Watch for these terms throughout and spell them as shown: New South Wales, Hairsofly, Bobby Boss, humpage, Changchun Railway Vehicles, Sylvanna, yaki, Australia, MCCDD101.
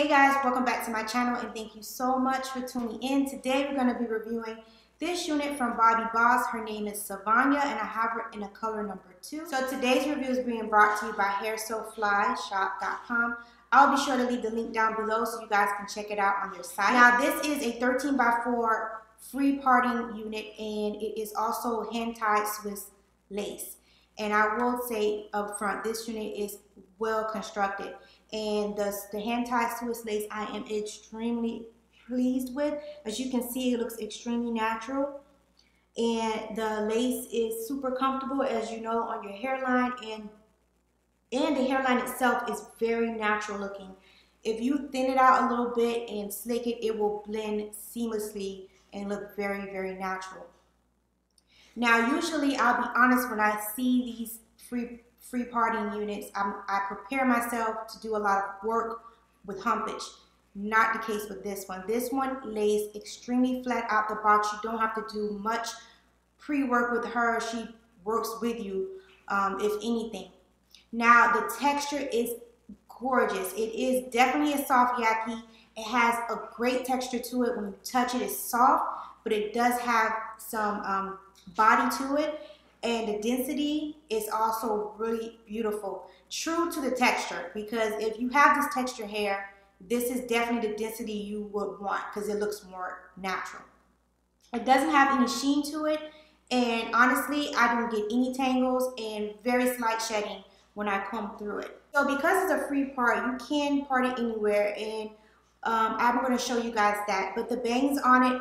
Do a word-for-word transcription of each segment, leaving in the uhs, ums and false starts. Hey guys, welcome back to my channel and thank you so much for tuning in. Today we're going to be reviewing this unit from Bobby Boss. Her name is Sylvanna and I have her in a color number two. So today's review is being brought to you by hair so fly shop dot com. I'll be sure to leave the link down below so you guys can check it out on their site. Now this is a thirteen by four free parting unit and it is also hand tied Swiss lace. And I will say up front, this unit is well constructed. And the, the hand-tied Swiss lace I am extremely pleased with. As you can see, it looks extremely natural. And the lace is super comfortable, as you know, on your hairline. And, and the hairline itself is very natural looking. If you thin it out a little bit and slick it, it will blend seamlessly and look very, very natural. Now, usually, I'll be honest, when I see these free free parting units, I'm, I prepare myself to do a lot of work with humpage. Not the case with this one. This one lays extremely flat out the box. You don't have to do much pre-work with her. She works with you, um, if anything. Now the texture is gorgeous. It is definitely a soft yaki. It has a great texture to it. When you touch it, it's soft, but it does have some um, body to it. And the density is also really beautiful, true to the texture, because if you have this texture hair, this is definitely the density you would want because it looks more natural. It doesn't have any sheen to it, and honestly, I don't get any tangles and very slight shedding when I comb through it. So because it's a free part, you can part it anywhere, and um, I'm going to show you guys that. But the bangs on it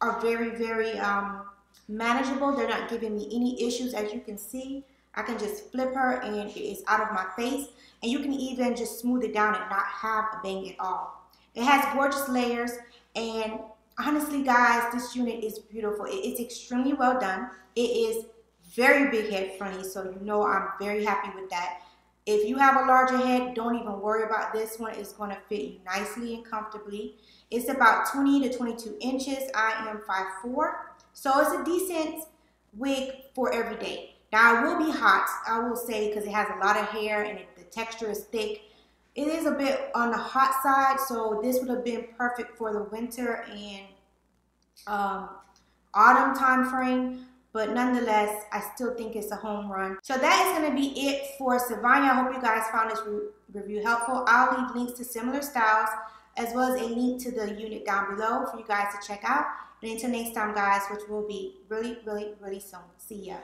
are very, very... Um, manageable. They're not giving me any issues. As you can see, I can just flip her and it's out of my face, and you can even just smooth it down and not have a bang at all. It has gorgeous layers, and honestly guys, this unit is beautiful. It's extremely well done. It is very big head friendly, so you know I'm very happy with that. If you have a larger head, don't even worry about this one. It's going to fit you nicely and comfortably. It's about twenty to twenty-two inches. I am five foot four. So it's a decent wig for every day. Now, it will be hot, I will say, because it has a lot of hair and it, the texture is thick. It is a bit on the hot side, so this would have been perfect for the winter and um, autumn time frame. But nonetheless, I still think it's a home run. So that is going to be it for Sylvanna. I hope you guys found this re review helpful. I'll leave links to similar styles, as well as a link to the unit down below for you guys to check out. And until next time, guys, which will be really, really, really soon. See ya.